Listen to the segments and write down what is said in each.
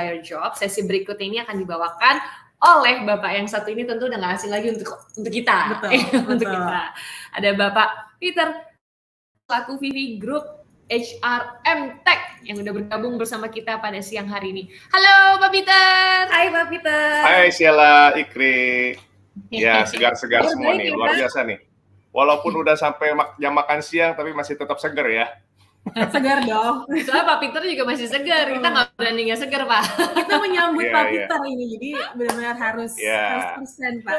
Career Job. Sesi berikut ini akan dibawakan oleh Bapak yang satu ini, tentu udah gak asing lagi untuk kita. Betul, untuk betul. Kita. Ada Bapak Pieter, selaku Vivi Group HR Emtek yang udah bergabung bersama kita pada siang hari ini. Halo Pak Pieter. Hai Pak Pieter. Hai Sheila, Ikri. Ya, segar-segar semua nih, luar biasa nih. Walaupun udah sampai jam makan siang, tapi masih tetap segar ya. Segar dong. Soalnya Pak Pieter juga masih segar. Kita nggak berani nggak segar, Pak. Kita menyambut Pak Pieter ini, jadi benar-benar harus 100%, Pak.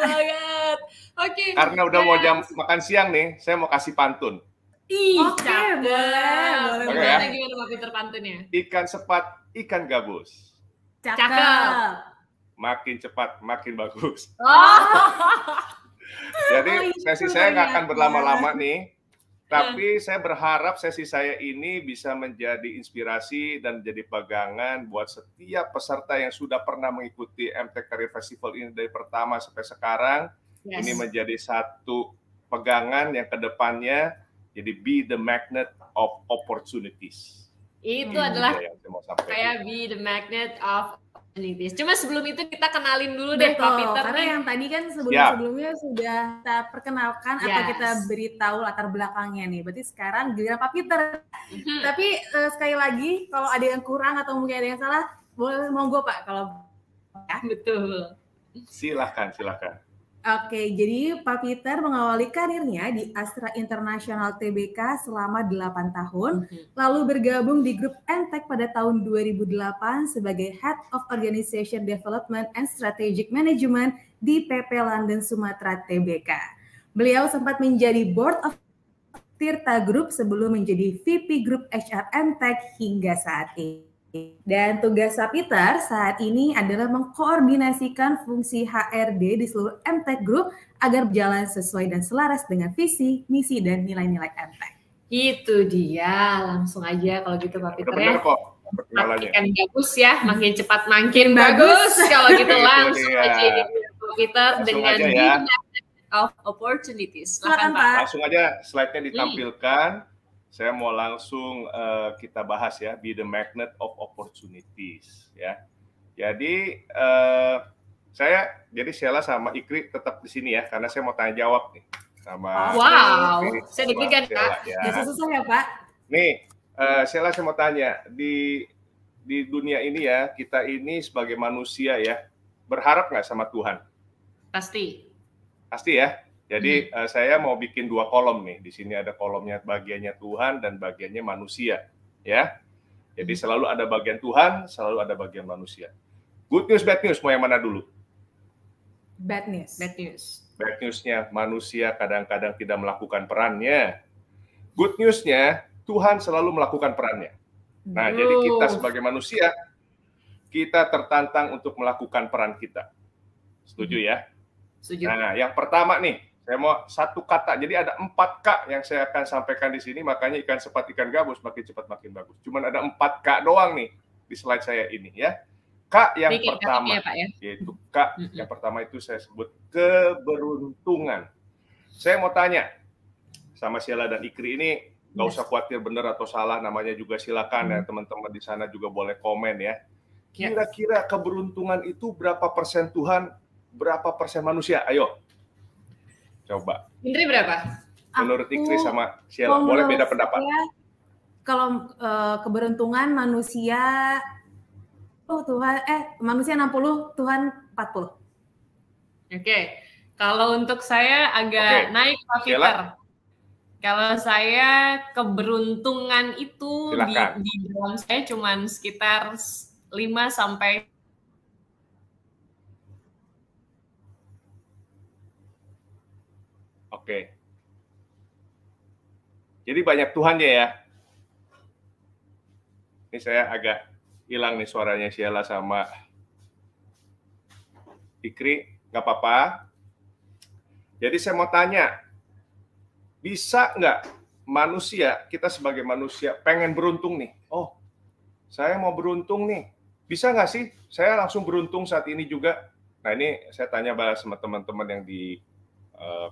Oke. Karena udah mau jam makan siang nih, saya mau kasih pantun. Oke, boleh. Boleh. Gimana Pak Pieter pantunnya? Ikan sepat, ikan gabus. Cakep. Makin cepat, makin bagus. Jadi sesi saya nggak akan berlama-lama nih. Tapi saya berharap sesi saya ini bisa menjadi inspirasi dan menjadi pegangan buat setiap peserta yang sudah pernah mengikuti MT Career Festival ini dari pertama sampai sekarang. Yes. Ini menjadi satu pegangan yang kedepannya jadi be the magnet of opportunities. Itu adalah kayak be the magnet of opportunities. Cuma sebelum itu kita kenalin dulu deh Pak Pieter. Karena yang tadi kan sebelum-sebelumnya sudah kita perkenalkan atau kita beritahu latar belakangnya nih. Berarti sekarang giliran Pak Pieter. Tapi sekali lagi kalau ada yang kurang atau mungkin ada yang salah, boleh monggo Pak kalau betul. Silahkan. Oke, jadi Pak Pieter mengawali karirnya di Astra International TBK selama 8 tahun, lalu bergabung di grup Emtek pada tahun 2008 sebagai Head of Organization Development and Strategic Management di PP London Sumatera TBK. Beliau sempat menjadi Board of Tirta Group sebelum menjadi VP Group HR Emtek hingga saat ini. Dan tugas Pak Pieter saat ini adalah mengkoordinasikan fungsi HRD di seluruh Emtek Group agar berjalan sesuai dan selaras dengan visi, misi, dan nilai-nilai Emtek. Itu dia, langsung aja kalau gitu Pak Pieter ya. Makin bagus ya, makin cepat makin bagus. Kalau gitu langsung aja ini Pak Pieter dengan Magnet of Opportunities. Silakan Pak. Langsung aja slide-nya ditampilkan. Saya mau langsung kita bahas ya, be the magnet of opportunities ya. Jadi Sheila sama Ikri tetap di sini ya, karena saya mau tanya jawab nih sama. Wow, saya dikirikan Pak. Susah ya Pak. Nih, Sheila saya mau tanya di dunia ini ya, kita ini sebagai manusia ya, berharap nggak sama Tuhan? Pasti ya. Jadi saya mau bikin dua kolom nih. Di sini ada kolomnya bagiannya Tuhan dan bagiannya manusia, ya. Jadi selalu ada bagian Tuhan, selalu ada bagian manusia. Good news, bad news, mau yang mana dulu? Bad news. Bad news. Bad newsnya manusia kadang-kadang tidak melakukan perannya. Good newsnya Tuhan selalu melakukan perannya. Nah, jadi kita sebagai manusia kita tertantang untuk melakukan peran kita. Setuju ya? Setuju. Nah, yang pertama nih. Saya mau satu kata, jadi ada 4K yang saya akan sampaikan di sini, makanya ikan sepat ikan gabus makin cepat makin bagus. Cuman ada 4K doang nih di slide saya ini ya. K yang pertama, yaitu K yang pertama itu saya sebut keberuntungan. Saya mau tanya sama Sheila dan Ikri ini, nggak usah khawatir bener atau salah, namanya juga silakan ya teman-teman di sana juga boleh komen ya. Kira-kira keberuntungan itu berapa persen Tuhan, berapa persen manusia? Ayo. Coba. Indri berapa? Menurut Ikri sama Sheila, boleh beda pendapat. Kalau keberuntungan manusia, Tuhan, manusia 60, Tuhan 40. Oke, kalau untuk saya agak naik Pak Pieter. Kalau saya keberuntungan itu di dalam saya cuma sekitar 5 sampai. Oke. Jadi banyak Tuhannya ya. Ini saya agak hilang nih suaranya Sheila sama Ikri, nggak apa-apa. Jadi saya mau tanya, bisa nggak manusia, kita sebagai manusia pengen beruntung nih? Oh, saya mau beruntung nih. Bisa nggak sih? Saya langsung beruntung saat ini juga. Nah ini saya tanya balas sama teman-teman yang di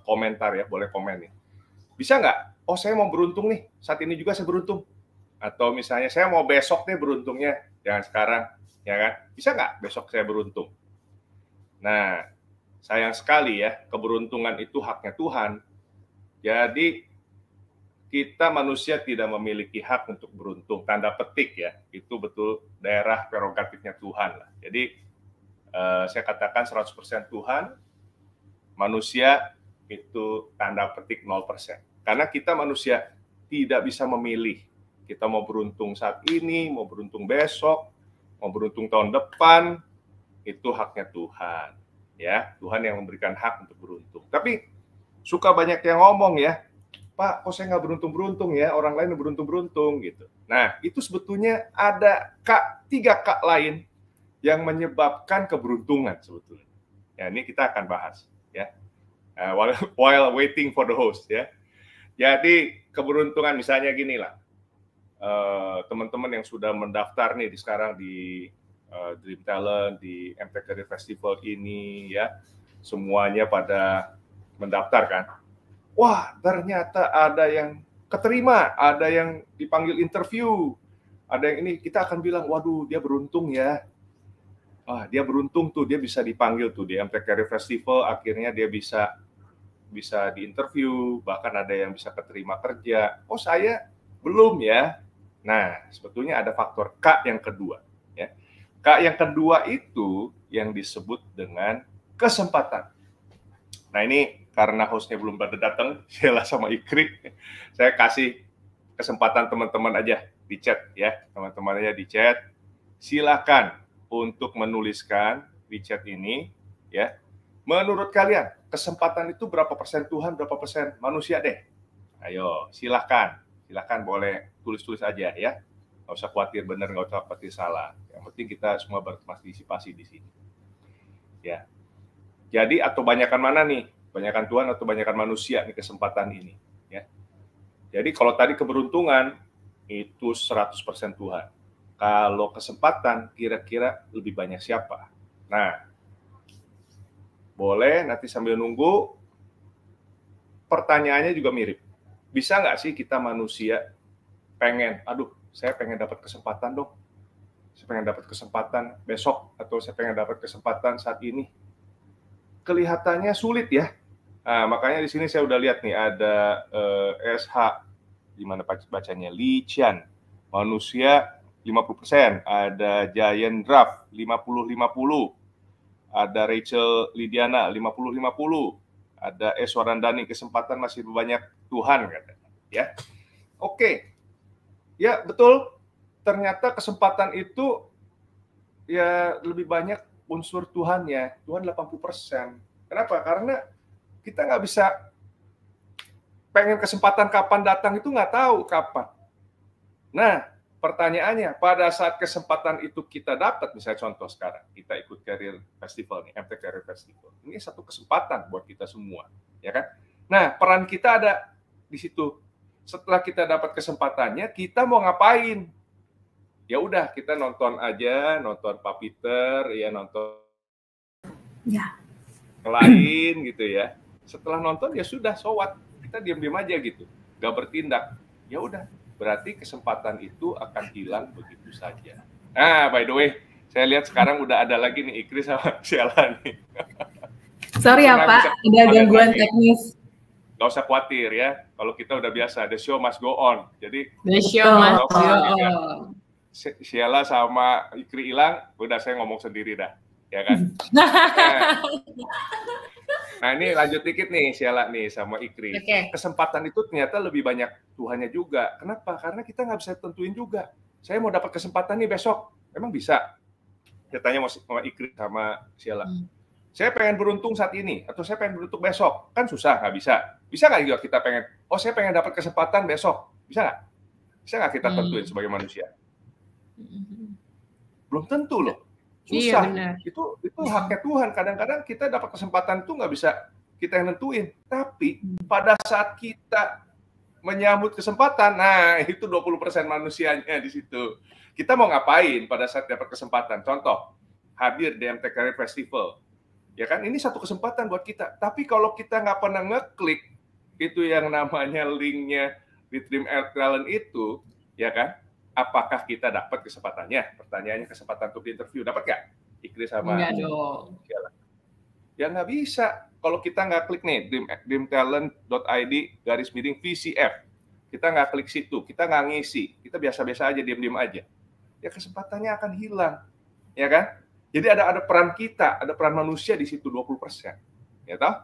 komentar ya, boleh komen nih. Bisa nggak? Oh saya mau beruntung nih, saat ini juga saya beruntung. Atau misalnya saya mau besok nih beruntungnya, jangan sekarang. ya kan? Bisa nggak besok saya beruntung? Nah, sayang sekali ya, keberuntungan itu haknya Tuhan. Jadi kita manusia tidak memiliki hak untuk beruntung, tanda petik ya, itu betul daerah prerogatifnya Tuhan lah. Jadi saya katakan 100% Tuhan, manusia itu tanda petik 0%. Karena kita manusia tidak bisa memilih, kita mau beruntung saat ini, mau beruntung besok, mau beruntung tahun depan, itu haknya Tuhan. Ya, Tuhan yang memberikan hak untuk beruntung. Tapi suka banyak yang ngomong ya, Pak, kok saya nggak beruntung-beruntung ya, orang lain beruntung-beruntung gitu. Nah, itu sebetulnya ada tiga K lain yang menyebabkan keberuntungan sebetulnya. Ya, ini kita akan bahas ya, while waiting for the host ya. Jadi keberuntungan misalnya gini lah, teman-teman yang sudah mendaftar nih di sekarang di Dreamtalent, di MT Career Festival ini ya, semuanya pada mendaftar kan. Wah, ternyata ada yang keterima, ada yang dipanggil interview, ada yang ini, kita akan bilang, waduh dia beruntung ya. Wah, dia beruntung tuh, dia bisa dipanggil tuh di MT Career Festival, akhirnya dia bisa diinterview, bahkan ada yang bisa keterima kerja. Oh, saya belum ya. Nah, sebetulnya ada faktor K yang kedua. Ya. K yang kedua itu yang disebut dengan kesempatan. Nah, ini karena hostnya belum pada datang, Sheila sama Ikri, saya kasih kesempatan teman-teman aja di chat ya, teman-teman aja di chat. Silakan untuk menuliskan di chat ini ya. Menurut kalian kesempatan itu berapa persen Tuhan, berapa persen manusia deh? Ayo, silakan. Silakan boleh tulis-tulis aja ya. Nggak usah khawatir benar, nggak usah khawatir salah. Yang penting kita semua berpartisipasi di sini. Ya. Jadi atau banyakan mana nih? Banyakan Tuhan atau banyakan manusia nih kesempatan ini, ya. Jadi kalau tadi keberuntungan itu 100% Tuhan. Kalau kesempatan kira-kira lebih banyak siapa? Nah, boleh nanti sambil nunggu pertanyaannya juga mirip. Bisa nggak sih kita manusia pengen, aduh, saya pengen dapat kesempatan dong. Saya pengen dapat kesempatan besok atau saya pengen dapat kesempatan saat ini. Kelihatannya sulit ya. Nah, makanya di sini saya udah lihat nih ada SH, gimana bacanya, Lician, manusia 50%, ada Giant Draft 50-50, ada Rachel Lidiana 50-50, ada Eswarandani, kesempatan masih banyak Tuhan katanya ya. Oke. Ya, betul. Ternyata kesempatan itu ya lebih banyak unsur Tuhannya, Tuhan 80%. Kenapa? Karena kita nggak bisa pengen kesempatan kapan datang itu nggak tahu kapan. Nah, pertanyaannya pada saat kesempatan itu kita dapat, misalnya contoh sekarang kita ikut Career Festival nih, MT Career Festival. Ini satu kesempatan buat kita semua, ya kan? Nah, peran kita ada di situ. Setelah kita dapat kesempatannya, kita mau ngapain? Ya udah, kita nonton aja, nonton Pak Pieter, ya nonton ya. Lain gitu ya. Setelah nonton ya sudah, so what? Kita diam-diam aja gitu, nggak bertindak. Ya udah, berarti kesempatan itu akan hilang begitu saja. Nah, by the way, saya lihat sekarang udah ada lagi nih Ikri sama Sheila nih. Sorry ya Pak, ada gangguan teknis. Gak usah khawatir ya, kalau kita udah biasa, the show must go on. Jadi the show must go on. Sheila sama Ikri hilang, udah saya ngomong sendiri dah, ya kan? Nah ini lanjut dikit nih Sheila nih sama Ikri. Okay. Kesempatan itu ternyata lebih banyak Tuhannya juga. Kenapa? Karena kita nggak bisa tentuin juga. Saya mau dapat kesempatan nih besok, emang bisa? Saya tanya sama Ikri sama Sheila. Saya pengen beruntung saat ini atau saya pengen beruntung besok, kan susah, nggak bisa. Bisa nggak juga kita pengen? Oh saya pengen dapat kesempatan besok, bisa nggak? Bisa nggak kita tentuin sebagai manusia? Belum tentu loh, susah. Iya, itu haknya Tuhan. Kadang-kadang kita dapat kesempatan itu nggak bisa kita yang nentuin, tapi pada saat kita menyambut kesempatan, nah itu 20% manusianya di situ. Kita mau ngapain pada saat dapat kesempatan? Contoh hadir di MT Career Festival, ya kan? Ini satu kesempatan buat kita. Tapi kalau kita nggak pernah ngeklik itu yang namanya linknya di Dreamtalent itu, ya kan? apakah kita dapat kesempatannya? Pertanyaannya, kesempatan untuk interview dapat nggak? Ikri sama enggak dong. Ya nggak bisa. Kalau kita nggak klik nih dreamtalent.id/VCF, kita nggak klik situ, kita nggak ngisi, kita biasa-biasa aja, diam-diam aja, ya kesempatannya akan hilang, ya kan? Jadi ada peran kita, ada peran manusia di situ 20%, ya toh?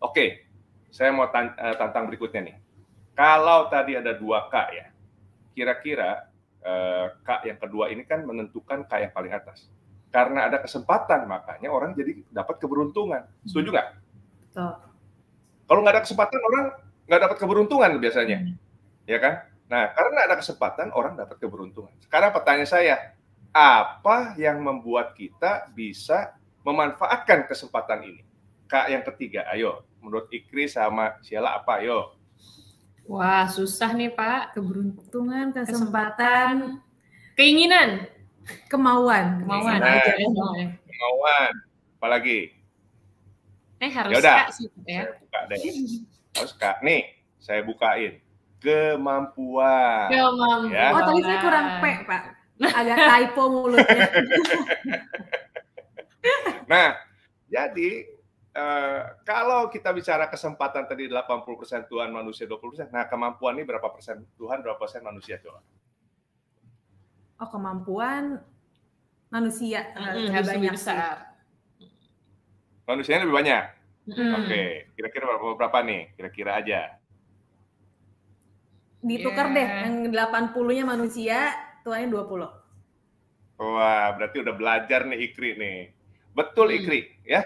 Oke, saya mau tantang berikutnya nih. Kalau tadi ada 2K ya, kira-kira K yang kedua ini kan menentukan K yang paling atas. Karena ada kesempatan, makanya orang jadi dapat keberuntungan. Setuju nggak? Betul. Kalau nggak ada kesempatan, orang nggak dapat keberuntungan biasanya, ya kan? Nah, karena ada kesempatan, orang dapat keberuntungan. Sekarang pertanyaan saya, apa yang membuat kita bisa memanfaatkan kesempatan ini? Kak yang ketiga, ayo. Menurut Ikri sama Sheila apa, ayo? Wah, susah nih, Pak. Keberuntungan, kesempatan, keinginan, kemauan. Nah, aja, ya. Kemauan, apalagi? Harus Kak sih, ya. Saya buka deh. Harus Kak. Nih, saya bukain. Kemampuan. Ya. Oh, tadi saya kurang P, Pak. Agak typo mulutnya. Nah, jadi kalau kita bicara kesempatan tadi 80% Tuhan, manusia 20%. Nah, kemampuan ini berapa persen Tuhan, berapa persen manusia coba? Oh, kemampuan manusia lebih besar. Manusianya lebih banyak. Oke, kira-kira berapa nih? Kira-kira aja. Ditukar deh, yang 80-nya manusia, Tuhannya 20. Wah, berarti udah belajar nih Ikri nih. Betul Ikri, ya.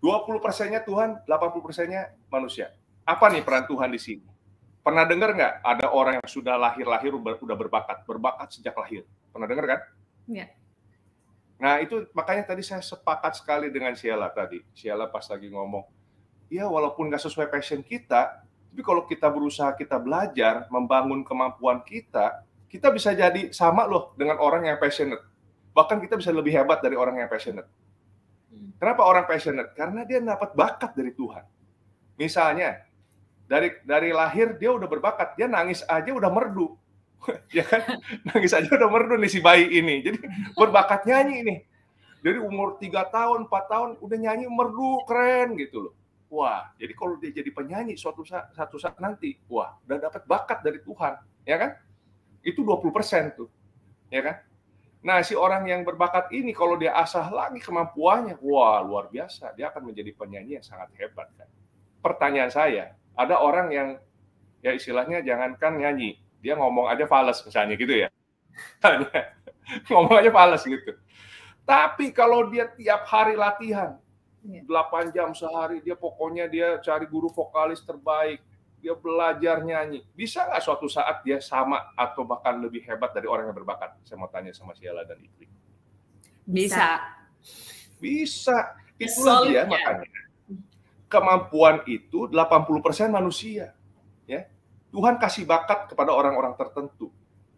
20%-nya Tuhan, 80%-nya manusia. Apa nih peran Tuhan di sini? Pernah dengar nggak ada orang yang sudah lahir-lahir udah berbakat sejak lahir? Pernah dengar kan? Iya. Nah, itu makanya tadi saya sepakat sekali dengan Sheila tadi. Sheila pas lagi ngomong, ya walaupun nggak sesuai passion kita, tapi kalau kita berusaha, kita belajar, membangun kemampuan kita, kita bisa jadi sama loh dengan orang yang passionate. Bahkan kita bisa lebih hebat dari orang yang passionate. Kenapa orang passionate? Karena dia dapat bakat dari Tuhan. Misalnya, dari lahir dia udah berbakat, dia nangis aja udah merdu. Ya kan? Nangis aja udah merdu nih si bayi ini. Jadi berbakat nyanyi ini. Jadi umur 3 tahun, 4 tahun udah nyanyi merdu, keren gitu loh. Wah, jadi kalau dia jadi penyanyi suatu saat nanti, wah, udah dapat bakat dari Tuhan, ya kan? Itu 20% tuh, ya kan? Nah, si orang yang berbakat ini kalau dia asah lagi kemampuannya, wah, luar biasa. Dia akan menjadi penyanyi yang sangat hebat, kan? Pertanyaan saya, ada orang yang, ya istilahnya jangankan nyanyi, dia ngomong aja fales misalnya gitu ya. Ngomong aja fales gitu. Tapi kalau dia tiap hari latihan, 8 jam sehari, dia pokoknya dia cari guru vokalis terbaik, dia belajar nyanyi. Bisa nggak suatu saat dia sama atau bahkan lebih hebat dari orang yang berbakat? Saya mau tanya sama Sheila dan Ikri. Bisa. Itulah dia makanya. Kemampuan itu 80% manusia. Ya. Tuhan kasih bakat kepada orang-orang tertentu.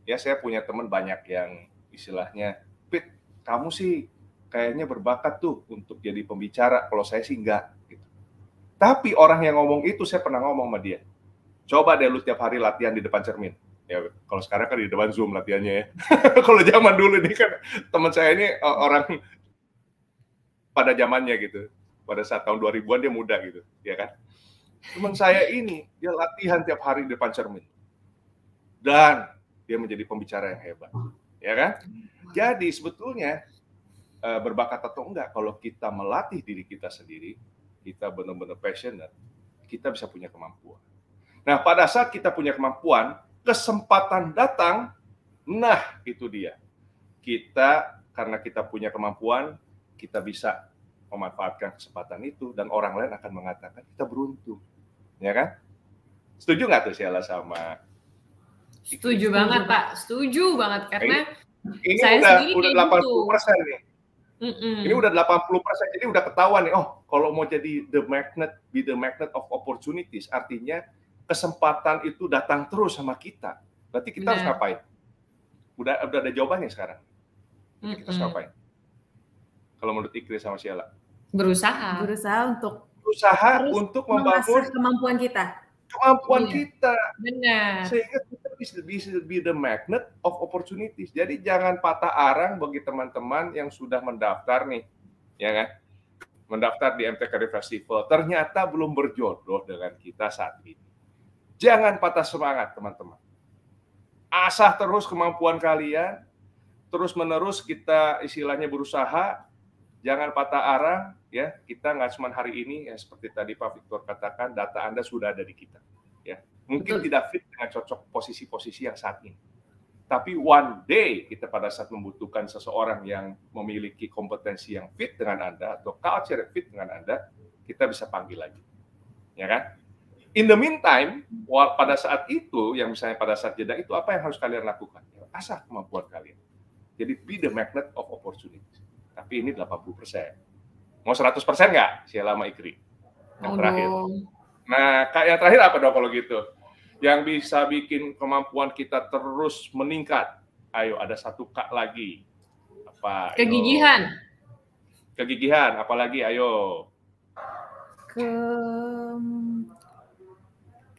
Ya, saya punya teman banyak yang istilahnya, Pit, kamu sih kayaknya berbakat tuh untuk jadi pembicara. Kalau saya sih enggak. Gitu. Tapi orang yang ngomong itu, saya pernah ngomong sama dia. Coba deh lu tiap hari latihan di depan cermin. Ya, kalau sekarang kan di depan Zoom latihannya ya. Kalau zaman dulu ini kan teman saya ini orang pada zamannya gitu. Pada saat tahun 2000-an dia muda gitu. Ya kan? Teman saya ini, dia latihan tiap hari di depan cermin. Dan dia menjadi pembicara yang hebat. Ya kan? Jadi sebetulnya berbakat atau enggak, kalau kita melatih diri kita sendiri, kita benar-benar passionate, kita bisa punya kemampuan. Nah, pada saat kita punya kemampuan, kesempatan datang, nah itu dia. Kita, karena kita punya kemampuan, kita bisa memanfaatkan kesempatan itu, dan orang lain akan mengatakan, kita beruntung. Ya kan? Setuju nggak tuh Sheila sama? Setuju banget, Pak. Setuju banget, karena ini saya udah 80% nih. Ini udah 80%, jadi udah ketahuan nih, oh kalau mau jadi be the magnet of opportunities, artinya kesempatan itu datang terus sama kita. Berarti kita harus ngapain? Udah ada jawabannya sekarang. Kita harus ngapain? Kalau menurut Ikri sama Sheila? Berusaha untuk membangun kemampuan kita. Benar. Sehingga kita should be the magnet of opportunities. Jadi jangan patah arang bagi teman-teman yang sudah mendaftar nih, ya kan? Mendaftar di MT Career Festival, ternyata belum berjodoh dengan kita saat ini. Jangan patah semangat, teman-teman. Asah terus kemampuan kalian, terus-menerus kita istilahnya berusaha, jangan patah arang, ya. Kita nggak cuma hari ini, ya, seperti tadi Pak Victor katakan, data Anda sudah ada di kita, ya. Mungkin betul, tidak fit dengan cocok posisi-posisi yang saat ini. Tapi one day kita pada saat membutuhkan seseorang yang memiliki kompetensi yang fit dengan Anda atau culture yang fit dengan Anda, kita bisa panggil lagi. Ya kan? In the meantime, pada saat itu, yang misalnya pada saat jeda itu, apa yang harus kalian lakukan? Asah kemampuan kalian. Jadi be the magnet of opportunities. Tapi ini 80%. Mau 100% nggak? Sheila sama Ikri. Yang terakhir. Nah, yang terakhir apa dong kalau gitu? Yang bisa bikin kemampuan kita terus meningkat. Ayo, ada satu Kak lagi. Apa? Kegigihan. Ayo. Kegigihan, apalagi? Ayo.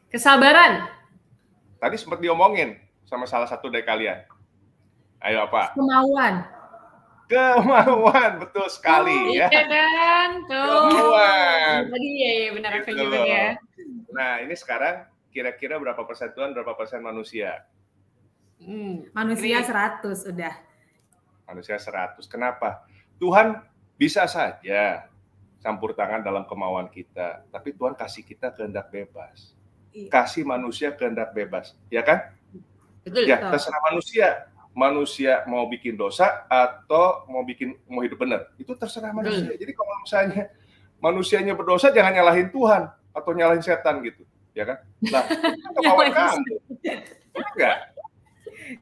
Kesabaran. Tadi sempat diomongin sama salah satu dari kalian. Ayo apa? Kemauan. Kemauan, betul sekali. Iya ya kan? Tuh. Kemauan. Tadi ya, benar gitu ya. Nah, ini sekarang kira-kira berapa persen Tuhan, berapa persen manusia? Manusia 100 udah. Manusia 100. Kenapa? Tuhan bisa saja campur tangan dalam kemauan kita, tapi Tuhan kasih kita kehendak bebas. Iya. Kasih manusia kehendak bebas, ya kan? Betul, ya, betul. Terserah manusia. Manusia mau bikin dosa atau mau hidup benar. Itu terserah manusia. Jadi kalau misalnya manusianya berdosa, jangan nyalahin Tuhan atau nyalahin setan gitu. Ya kan? Nah, kemauan kamu. Enggak.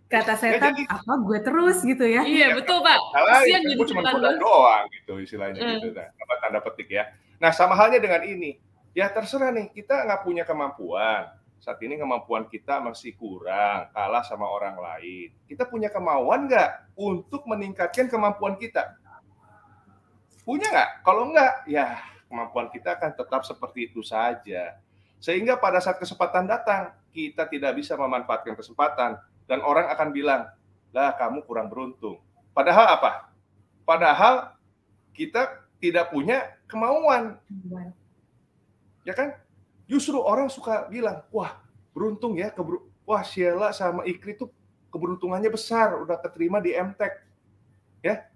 Kata setan, ya, apa gue terus gitu ya. Iya, betul, Pak. Kasihan gitu cuma doang gitu istilahnya gitu. Nah, tanda petik ya. Nah, sama halnya dengan ini. Ya terserah nih, kita nggak punya kemampuan. Saat ini kemampuan kita masih kurang, kalah sama orang lain. Kita punya kemauan nggak untuk meningkatkan kemampuan kita? Punya nggak? Kalau nggak, ya kemampuan kita akan tetap seperti itu saja. Sehingga pada saat kesempatan datang, kita tidak bisa memanfaatkan kesempatan. Dan orang akan bilang, lah kamu kurang beruntung. Padahal apa? Padahal kita tidak punya kemauan. Ya kan? Justru orang suka bilang, wah beruntung ya, wah Sheila sama Ikri tuh keberuntungannya besar, udah keterima di Emtek. Ya?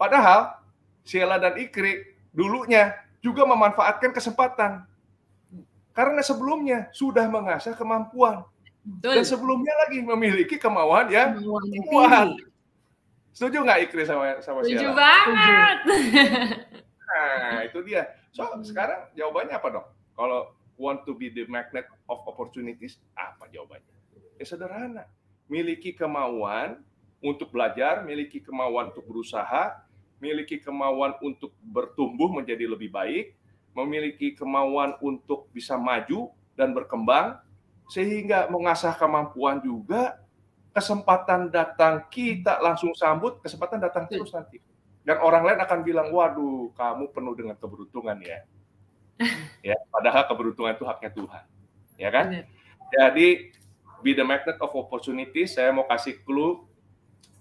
Padahal Sheila dan Ikri dulunya juga memanfaatkan kesempatan. Karena sebelumnya sudah mengasah kemampuan. Betul. Dan sebelumnya lagi memiliki kemauan yang kuat. Setuju nggak Ikri sama Sheila? Setuju banget. Nah, itu dia. So, sekarang jawabannya apa dong? Kalau want to be the magnet of opportunities, apa jawabannya? Ya sederhana. Miliki kemauan untuk belajar, miliki kemauan untuk berusaha, miliki kemauan untuk bertumbuh menjadi lebih baik, memiliki kemauan untuk bisa maju dan berkembang, sehingga mengasah kemampuan juga, kesempatan datang kita langsung sambut, kesempatan datang terus nanti. Dan orang lain akan bilang, waduh, kamu penuh dengan keberuntungan ya. Ya, padahal keberuntungan itu haknya Tuhan. Ya kan? Jadi, be the magnet of opportunity, saya mau kasih clue.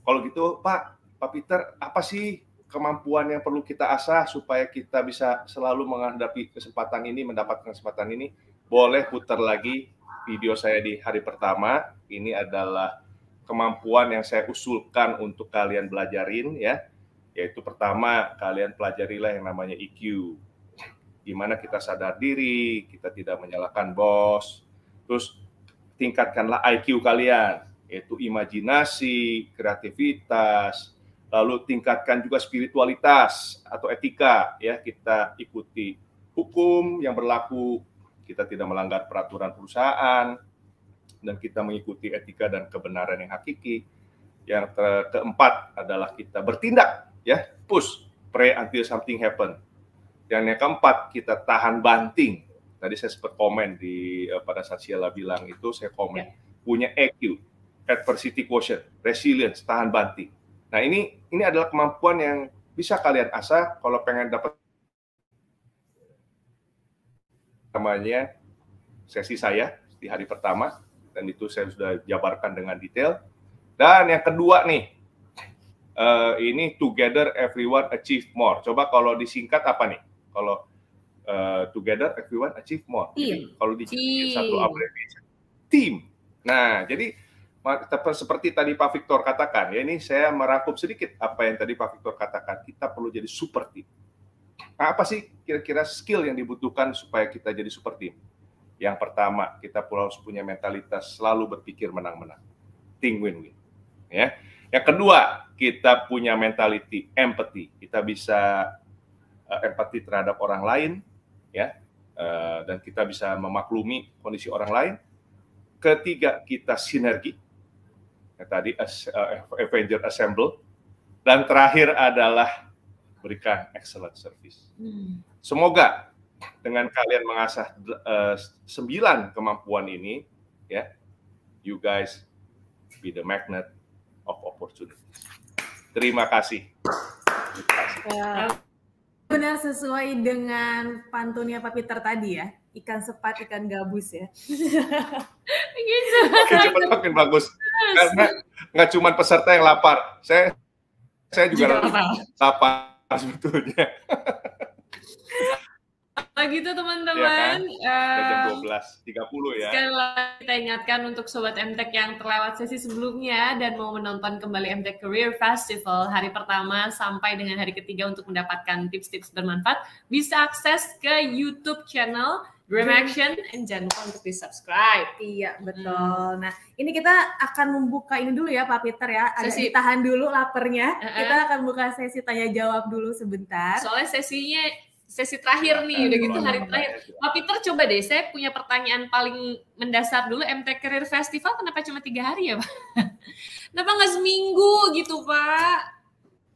Kalau gitu, Pak Pieter, apa sih kemampuan yang perlu kita asah supaya kita bisa selalu menghadapi kesempatan ini, mendapatkan kesempatan ini? Boleh putar lagi video saya di hari pertama. Ini adalah kemampuan yang saya usulkan untuk kalian belajarin ya. Yaitu pertama, kalian pelajarilah yang namanya EQ. Gimana kita sadar diri, kita tidak menyalahkan bos. Terus tingkatkanlah IQ kalian, yaitu imajinasi, kreativitas. Lalu tingkatkan juga spiritualitas atau etika, ya kita ikuti hukum yang berlaku, kita tidak melanggar peraturan perusahaan, dan kita mengikuti etika dan kebenaran yang hakiki. Yang keempat adalah kita bertindak, ya push, pray until something happen. Yang keempat kita tahan banting. Tadi saya sempat komen di pada saat Sheila bilang itu saya komen punya EQ, adversity quotient, resilience, tahan banting. Nah, ini adalah kemampuan yang bisa kalian asah kalau pengen dapat namanya sesi saya di hari pertama. dan itu saya sudah jabarkan dengan detail. Dan yang kedua nih, ini together everyone achieve more. Coba kalau disingkat apa nih? Kalau together everyone achieve more. Jadi, kalau disingkat satu abbreviation, team. Nah, jadi seperti tadi Pak Victor katakan, ya ini saya merangkum sedikit apa yang tadi Pak Victor katakan, kita perlu jadi super team. Nah, apa sih kira-kira skill yang dibutuhkan supaya kita jadi super team? Yang pertama, kita harus punya mentalitas selalu berpikir menang-menang. Think win-win. Ya. Yang kedua, kita punya mentality empathy. Kita bisa empati terhadap orang lain, ya, dan kita bisa memaklumi kondisi orang lain. Ketiga, kita sinergi. Tadi Avenger Assemble, dan terakhir adalah berikan excellent service. Semoga dengan kalian mengasah 9 kemampuan ini, ya, you guys be the magnet of opportunity. Terima kasih. Ya, benar sesuai dengan pantunnya Pak Pieter tadi ya, ikan sepat ikan gabus ya. Gitu. Makin bagus. Karena nggak cuma peserta yang lapar, saya juga lapar sebetulnya. Gitu teman-teman. Ya kan? 12.30 ya. Sekali lagi kita ingatkan untuk Sobat Emtek yang terlewat sesi sebelumnya dan mau menonton kembali Emtek Career Festival hari pertama sampai dengan hari ketiga untuk mendapatkan tips-tips bermanfaat, bisa akses ke YouTube channel Dreamaxtion, dan jangan lupa untuk di-subscribe. Iya, betul. Nah, ini kita akan membuka ini dulu ya Pak Pieter ya, agak ditahan dulu lapernya. Kita akan buka sesi tanya-jawab dulu sebentar. Soalnya sesi terakhir nih, udah gitu hari terakhir. Pak Pieter, coba deh, saya punya pertanyaan paling mendasar dulu. MT Career Festival kenapa cuma 3 hari ya Pak? Kenapa nggak seminggu gitu Pak?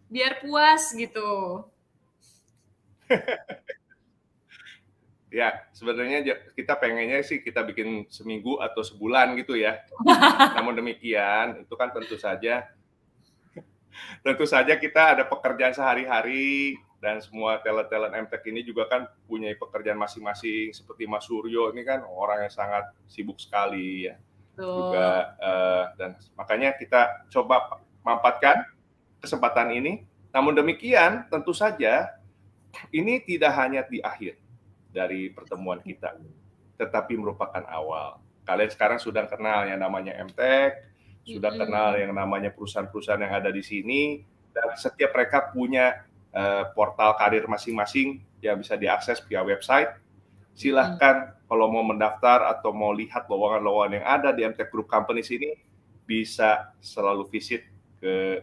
Biar puas gitu. Ya, sebenarnya kita pengennya sih kita bikin seminggu atau sebulan gitu ya. Namun demikian, itu kan tentu saja kita ada pekerjaan sehari-hari, dan semua talent-talent Emtek ini juga kan punya pekerjaan masing-masing, seperti Mas Suryo ini kan orang yang sangat sibuk sekali ya. Juga, dan makanya kita coba manfaatkan kesempatan ini. Namun demikian, tentu saja ini tidak hanya di akhir dari pertemuan kita, tetapi merupakan awal. Kalian sekarang sudah kenal yang namanya Emtek, sudah kenal yang namanya perusahaan-perusahaan yang ada di sini, dan setiap mereka punya portal karir masing-masing yang bisa diakses via website. Silahkan kalau mau mendaftar atau mau lihat lowongan-lowongan yang ada di Emtek Group Companies ini, bisa selalu visit ke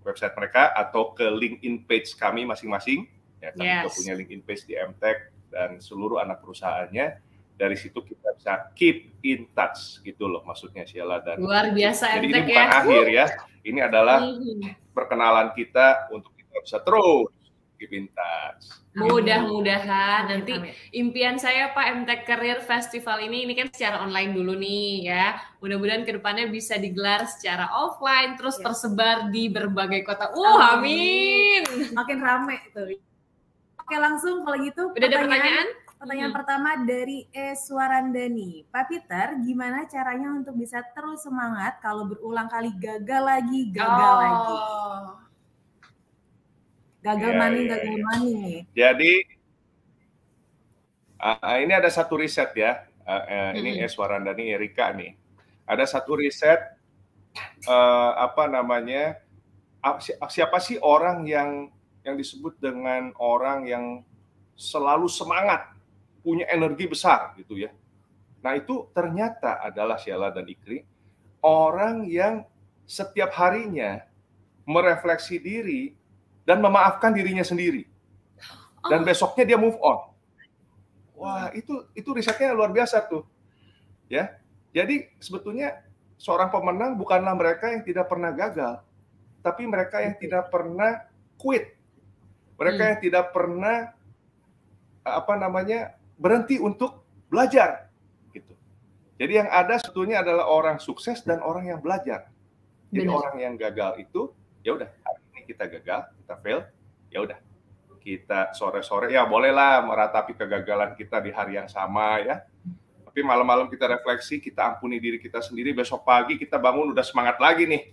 website mereka atau ke LinkedIn page kami masing-masing. Ya, kami juga punya LinkedIn page di Emtek dan seluruh anak perusahaannya. Dari situ kita bisa keep in touch gitu loh, maksudnya Sheila. Dan luar biasa Emtek ya. Ini bukan akhir ya, ini adalah perkenalan kita untuk kita bisa terus keep in touch. Mudah-mudahan nanti impian saya Pak, Emtek Career Festival ini kan secara online dulu nih ya. Mudah-mudahan kedepannya bisa digelar secara offline, terus tersebar di berbagai kota. Amin. Makin ramai tuh. Oke, langsung kalau gitu udah pertanyaan pertama dari Swarandani. Pak Pieter, gimana caranya untuk bisa terus semangat kalau berulang kali gagal lagi? Gagal maning. Jadi ini ada satu riset ya. Ini Swarandani Erika nih. Ada satu riset siapa sih orang yang disebut dengan orang yang selalu semangat, punya energi besar gitu ya. Nah itu ternyata adalah Sheila dan Ikri, orang yang setiap harinya merefleksi diri dan memaafkan dirinya sendiri. Dan besoknya dia move on. Wah, itu risetnya luar biasa tuh. Ya. Jadi sebetulnya seorang pemenang bukanlah mereka yang tidak pernah gagal, tapi mereka yang tidak pernah quit. Mereka yang tidak pernah berhenti untuk belajar gitu. Jadi yang ada sebetulnya adalah orang sukses dan orang yang belajar. Jadi orang yang gagal itu ya udah, hari ini kita gagal, kita fail, ya udah. Kita sore-sore ya bolehlah meratapi kegagalan kita di hari yang sama ya. Tapi malam-malam kita refleksi, kita ampuni diri kita sendiri, besok pagi kita bangun udah semangat lagi nih.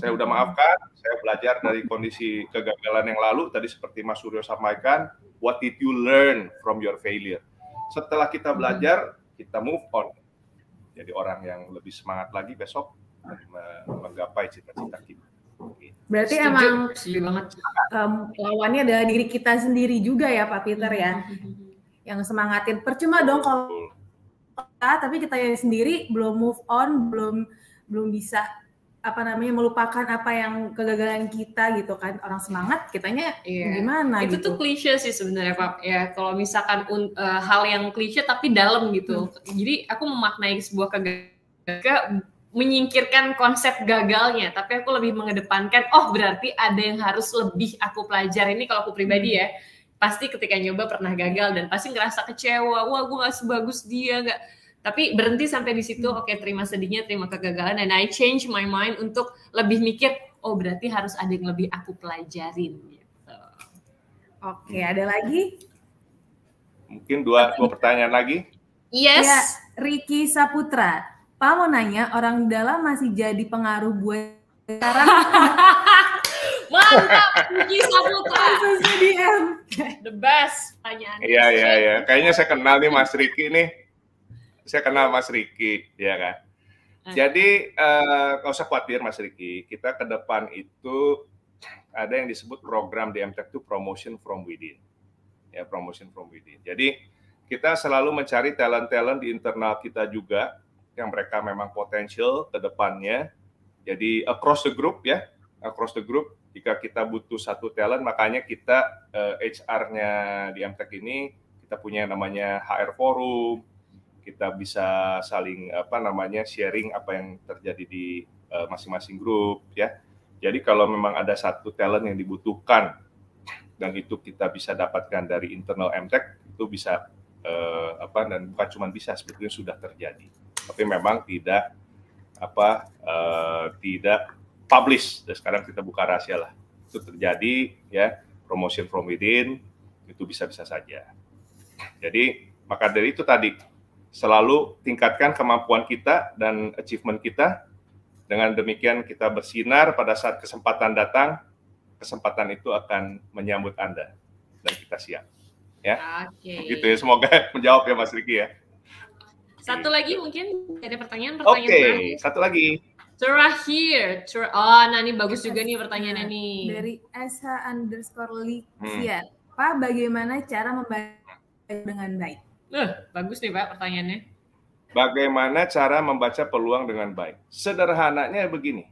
Saya udah maafkan, saya belajar dari kondisi kegagalan yang lalu, tadi seperti Mas Suryo sampaikan, what did you learn from your failure? Setelah kita belajar, kita move on. Jadi orang yang lebih semangat lagi besok menggapai cita-cita kita. Berarti setuju. Emang lawannya adalah diri kita sendiri juga ya Pak Pieter ya, yang semangatin. Percuma dong kalau tapi kita sendiri belum move on, belum bisa apa namanya melupakan apa yang kegagalan kita gitu kan, orang semangat kitanya gimana itu gitu. Tuh klise sih sebenarnya Pak ya, kalau misalkan hal yang klise tapi dalam gitu. Jadi aku memaknai sebuah kegagalan menyingkirkan konsep gagalnya, tapi aku lebih mengedepankan oh berarti ada yang harus lebih aku pelajari. Ini kalau aku pribadi ya, pasti ketika nyoba pernah gagal dan pasti ngerasa kecewa, wah gue gak sebagus dia, gak. Tapi berhenti sampai di situ, oke terima sedihnya, terima kegagalan, dan I change my mind untuk lebih mikir, oh berarti harus ada yang lebih aku pelajarin gitu. Oke, ada lagi? Mungkin dua pertanyaan lagi. Yes ya, Riki Saputra, Pak mau nanya, orang dalam masih jadi pengaruh buat sekarang? Mantap, Puji Saputra. The best pertanyaan. Iya. Kayaknya saya kenal nih Mas Riki nih. Saya kenal Mas Riki, ya kan? Jadi, nggak usah khawatir Mas Riki. Kita ke depan itu ada yang disebut program di Emtek itu promotion from within. Ya, promotion from within. Jadi, kita selalu mencari talent-talent di internal kita juga, yang mereka memang potensial ke depannya. Jadi across the group ya, across the group. Jika kita butuh satu talent, makanya kita HR-nya di Emtek ini kita punya yang namanya HR forum. Kita bisa saling sharing apa yang terjadi di masing-masing grup ya. Jadi kalau memang ada satu talent yang dibutuhkan dan itu kita bisa dapatkan dari internal Emtek, itu bisa dan bukan cuma bisa, sebetulnya sudah terjadi. Tapi memang tidak tidak publish. Dan sekarang kita buka rahasia lah. Itu terjadi ya, promotion from within itu bisa-bisa saja. Jadi maka dari itu tadi selalu tingkatkan kemampuan kita dan achievement kita. Dengan demikian kita bersinar pada saat kesempatan datang, kesempatan itu akan menyambut Anda dan kita siap. Ya. Okay. Begitu ya, semoga menjawab ya Mas Riki ya. Satu lagi mungkin ada pertanyaan terakhir. Satu lagi. Terakhir. Nah ini bagus juga nih pertanyaannya nih. Dari sh_likia. Pak, bagaimana cara membaca dengan baik? Bagus nih Pak pertanyaannya. Bagaimana cara membaca peluang dengan baik? Sederhananya begini.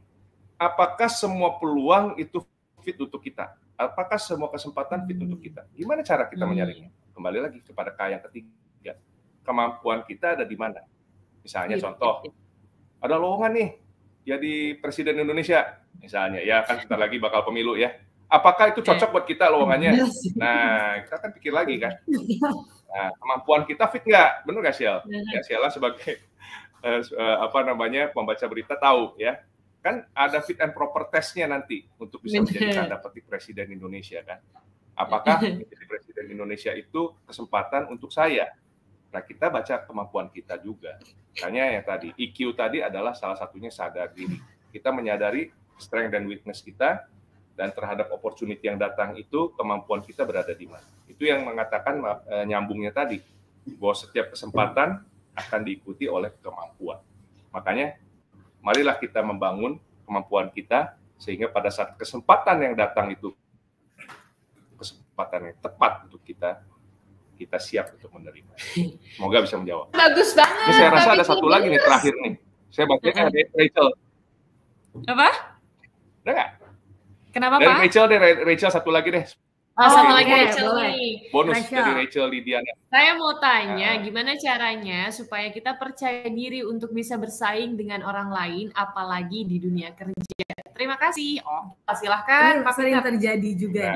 Apakah semua peluang itu fit untuk kita? Apakah semua kesempatan fit untuk kita? Gimana cara kita menyaringnya? Kembali lagi kepada K yang ketiga. Kemampuan kita ada di mana? Misalnya contoh, ada lowongan nih jadi presiden Indonesia misalnya ya, kan sebentar lagi bakal pemilu ya. Apakah itu cocok buat kita lowongannya? Nah, kita kan pikir lagi kan. Nah, kemampuan kita fit nggak? Bener nggak Sheila? Ya, Sheila sebagai pembaca berita tahu ya. Kan ada fit and proper testnya nanti untuk bisa menjadi tanda petik presiden Indonesia kan. Apakah menjadi presiden Indonesia itu kesempatan untuk saya? Nah, kita baca kemampuan kita juga. Makanya yang tadi, IQ tadi adalah salah satunya sadar diri. Kita menyadari strength dan weakness kita, dan terhadap opportunity yang datang itu, kemampuan kita berada di mana. Itu yang mengatakan nyambungnya tadi, bahwa setiap kesempatan akan diikuti oleh kemampuan. Makanya, marilah kita membangun kemampuan kita, sehingga pada saat kesempatan yang datang itu, kesempatan yang tepat untuk kita siap untuk menerima. Semoga bisa menjawab. Bagus banget. Ini saya rasa ada satu lagi nih terakhir nih. Saya bacanya dari Rachel. Apa? Udah nggak? Kenapa Pak? Dari Rachel deh, Rachel satu lagi deh. Oh, satu lagi Rachel nih. Bonus dari Rachel Lidiana. Saya mau tanya, gimana caranya supaya kita percaya diri untuk bisa bersaing dengan orang lain, apalagi di dunia kerja. Terima kasih. Oh, silahkan. Sering terjadi juga.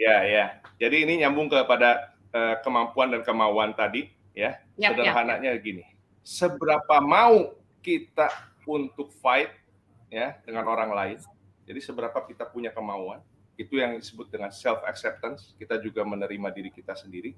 Ya. Jadi ini nyambung kepada kemampuan dan kemauan tadi, ya. Sederhananya gini, seberapa mau kita untuk fight ya dengan orang lain. Jadi seberapa kita punya kemauan, itu yang disebut dengan self acceptance. Kita juga menerima diri kita sendiri,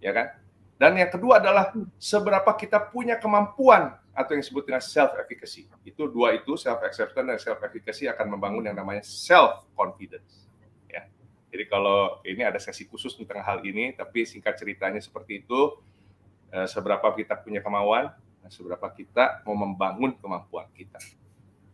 ya kan? Dan yang kedua adalah seberapa kita punya kemampuan atau yang disebut dengan self-efficacy. Itu dua itu, self-acceptance dan self-efficacy akan membangun yang namanya self-confidence. Ya. Jadi kalau ini ada sesi khusus tentang hal ini, tapi singkat ceritanya seperti itu, seberapa kita punya kemauan, seberapa kita mau membangun kemampuan kita.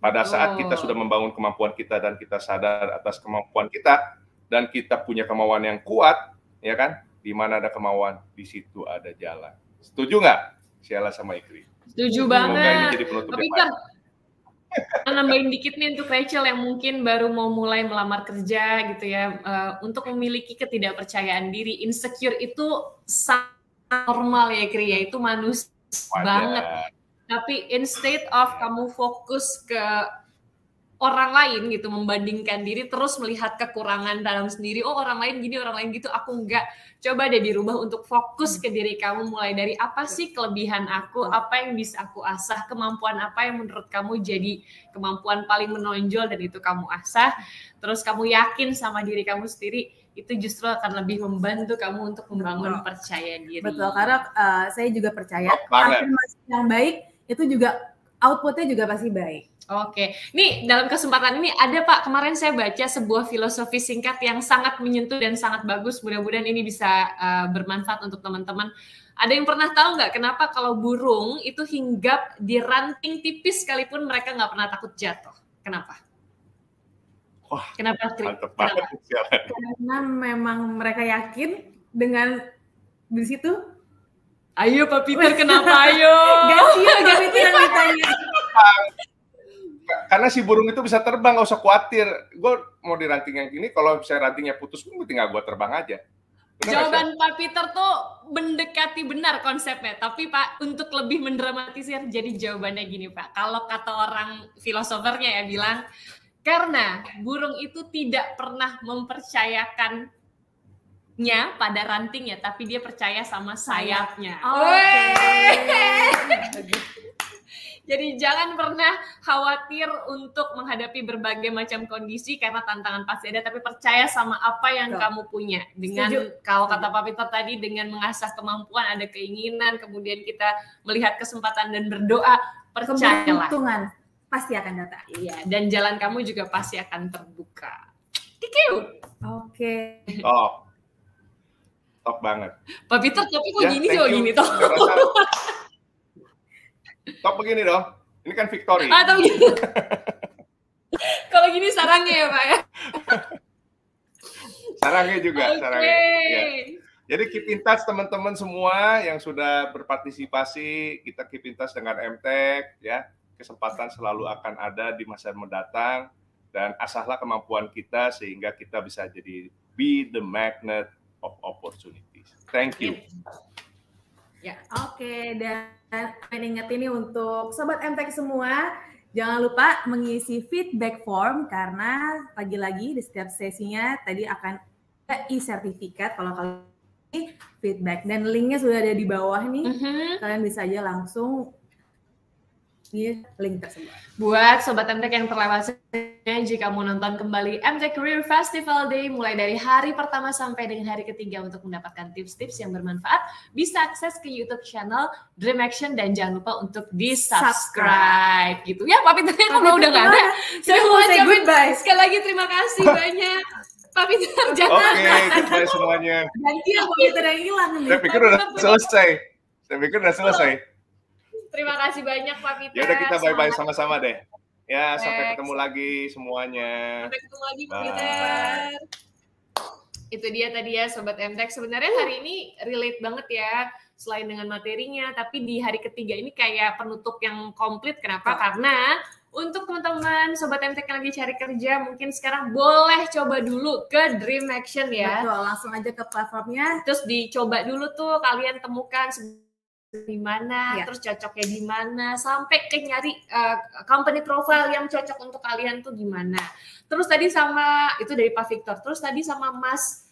Pada saat kita sudah membangun kemampuan kita dan kita sadar atas kemampuan kita, dan kita punya kemauan yang kuat, ya kan? Di mana ada kemauan, di situ ada jalan. Setuju nggak, Sheila sama Ikri? Setuju banget. Tapi kan nambahin dikit nih untuk Rachel yang mungkin baru mau mulai melamar kerja gitu ya, untuk memiliki ketidakpercayaan diri, insecure itu sangat normal ya Ikri, ya itu manusia banget. Tapi instead of kamu fokus ke orang lain gitu, membandingkan diri, terus melihat kekurangan dalam sendiri, oh orang lain gini, orang lain gitu, aku enggak. Coba deh dirubah untuk fokus ke diri kamu, mulai dari apa sih kelebihan aku, apa yang bisa aku asah, kemampuan apa yang menurut kamu jadi kemampuan paling menonjol dan itu kamu asah, terus kamu yakin sama diri kamu sendiri, itu justru akan lebih membantu kamu untuk membangun percaya diri. Betul, karena saya juga percaya afirmasi yang baik, itu juga outputnya juga pasti baik. Oke, nih dalam kesempatan ini ada Pak, kemarin saya baca sebuah filosofi singkat yang sangat menyentuh dan sangat bagus, mudah-mudahan ini bisa bermanfaat untuk teman-teman. Ada yang pernah tahu nggak kenapa kalau burung itu hinggap di ranting tipis sekalipun mereka nggak pernah takut jatuh? Kenapa? Wah, kenapa? Kenapa? Karena memang mereka yakin dengan di situ. Ayo Pak Pieter, kenapa? Ayo? Gak itu yang ditanya. Karena si burung itu bisa terbang, gak usah khawatir. Gue mau di ranting yang gini, kalau misalnya rantingnya putus, tinggal gue terbang aja. Bener jawaban Pak Pieter tuh mendekati benar konsepnya. Tapi Pak, untuk lebih mendramatisir, jadi jawabannya gini Pak. Kalau kata orang filosofernya ya bilang, karena burung itu tidak pernah mempercayakannya pada rantingnya, tapi dia percaya sama sayapnya. Jadi jangan pernah khawatir untuk menghadapi berbagai macam kondisi karena tantangan pasti ada, tapi percaya sama apa yang kamu punya. Dengan kalau kata Pak Pieter tadi, dengan mengasah kemampuan, ada keinginan, kemudian kita melihat kesempatan dan berdoa, percayalah. Keuntungan pasti akan datang. Iya, dan jalan kamu juga pasti akan terbuka. Oke. Oh, top banget. Pak Pieter, tapi kok gini toh. Top begini dong, ini kan Victory. Atau gitu. Kalau gini sarangnya ya Pak ya? Sarangnya juga, sarangnya. Ya. Jadi keep in touch teman-teman semua yang sudah berpartisipasi, kita keep in touch dengan Emtek, ya. Kesempatan selalu akan ada di masa mendatang, dan asahlah kemampuan kita sehingga kita bisa jadi be the magnet of opportunities. Thank you. Ya, oke, dan ingat ini untuk sobat Emtek semua, jangan lupa mengisi feedback form karena lagi-lagi di setiap sesinya tadi akan ada e-sertifikat kalau kalian feedback, dan linknya sudah ada di bawah nih, kalian bisa aja langsung di link tersebut. Buat sobat Emtek yang terlewat, jika mau nonton kembali MT Career Festival Day mulai dari hari pertama sampai dengan hari ketiga untuk mendapatkan tips-tips yang bermanfaat, bisa akses ke YouTube channel Dreamaxtion dan jangan lupa untuk di-subscribe gitu ya. Pak Pieter kalau udah nggak ada, saya mau ucapin sekali lagi terima kasih banyak. Pak Pieter jangan. Goodbye semuanya. Nanti Pak Pieter yang hilang. Saya pikir udah selesai. Saya pikir udah selesai. Terima kasih banyak Pak Pieter. Ya udah, kita bye-bye sama-sama deh. Ya, sampai ketemu lagi semuanya. Sampai ketemu lagi, Pieter. Itu dia tadi ya, Sobat Emtek. Sebenarnya hari ini relate banget ya, selain dengan materinya, tapi di hari ketiga ini kayak penutup yang komplit. Kenapa? Karena untuk teman-teman Sobat Emtek yang lagi cari kerja, mungkin sekarang boleh coba dulu ke Dreamaxtion ya. Betul, langsung aja ke platformnya. Terus dicoba dulu tuh, kalian temukan di mana, terus cocoknya di mana, sampai ke nyari company profile yang cocok untuk kalian tuh gimana. Terus tadi sama itu dari Pak Victor, terus tadi sama Mas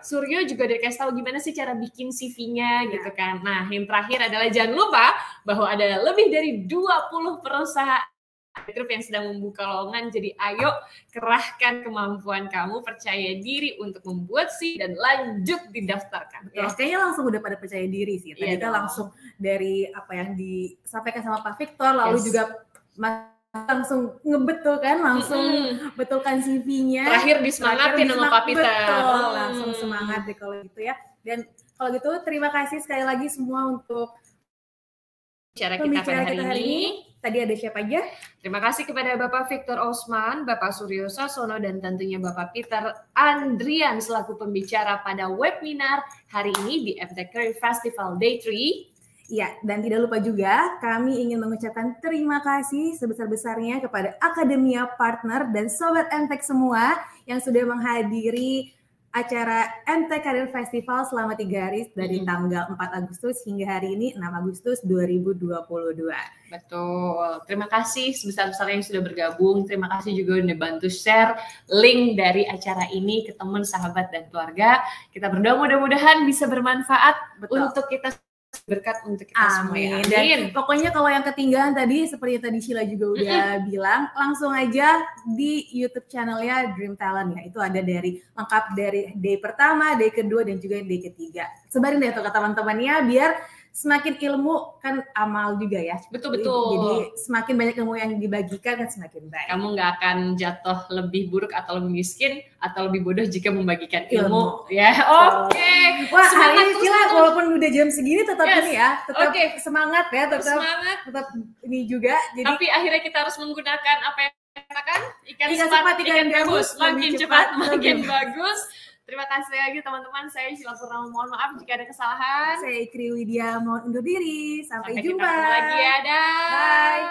Suryo juga udah kasih tahu gimana sih cara bikin CV-nya gitu kan. Nah, yang terakhir adalah jangan lupa bahwa ada lebih dari 20 perusahaan ada grup yang sedang membuka lowongan. Jadi ayo kerahkan kemampuan kamu, percaya diri untuk membuat CV dan lanjut didaftarkan. Ya, kayaknya langsung udah pada percaya diri sih. Tadi kita langsung dari apa yang disampaikan sama Pak Victor, lalu juga langsung ngebetulkan, langsung betulkan CV-nya. Terakhir disemangatin sama Pak Pieter. Betul, langsung semangat deh kalau gitu ya. Dan kalau gitu terima kasih sekali lagi semua untuk bicara kita pada hari ini. Tadi ada siapa aja? Terima kasih kepada Bapak Victor Osman, Bapak Suryo Sasono, dan tentunya Bapak Pieter Andrian selaku pembicara pada webinar hari ini di MT Career Festival Day 3. Ya, dan tidak lupa juga kami ingin mengucapkan terima kasih sebesar-besarnya kepada Akademia Partner dan Sobat Emtek semua yang sudah menghadiri acara MT Career Festival selama 3 hari dari tanggal 4 Agustus hingga hari ini 6 Agustus 2022. Betul. Terima kasih sebesar-besarnya yang sudah bergabung. Terima kasih juga udah bantu share link dari acara ini ke teman, sahabat, dan keluarga. Kita berdoa mudah-mudahan bisa bermanfaat untuk kita, berkat untuk kita semua. Amin. Dan pokoknya kalau yang ketinggalan tadi, seperti tadi Sheila juga udah bilang, langsung aja di YouTube channelnya Dreamtalent ya. Itu ada dari lengkap dari day pertama, day kedua, dan juga day ketiga. Sebarin deh tuh ke teman-temannya biar semakin ilmu kan amal juga ya. Betul-betul. Jadi semakin banyak ilmu yang dibagikan kan semakin baik. Kamu nggak akan jatuh lebih buruk atau lebih miskin atau lebih bodoh jika membagikan ilmu. Ya, oke. Wah, semangat hari ini Sheila walaupun udah jam segini tetap ini ya. Tetap semangat ya, tetap semangat. Tetap ini juga. Jadi, tapi akhirnya kita harus menggunakan apa yang dikatakan ikan cepat, ikan gabus. Makin cepat, makin bagus. Terima kasih lagi teman-teman, saya Sheila Purnomo, mohon maaf jika ada kesalahan. Saya Ikri Widya, mohon undur diri. Sampai jumpa. Sampai kita ketemu lagi ya, dah. Bye.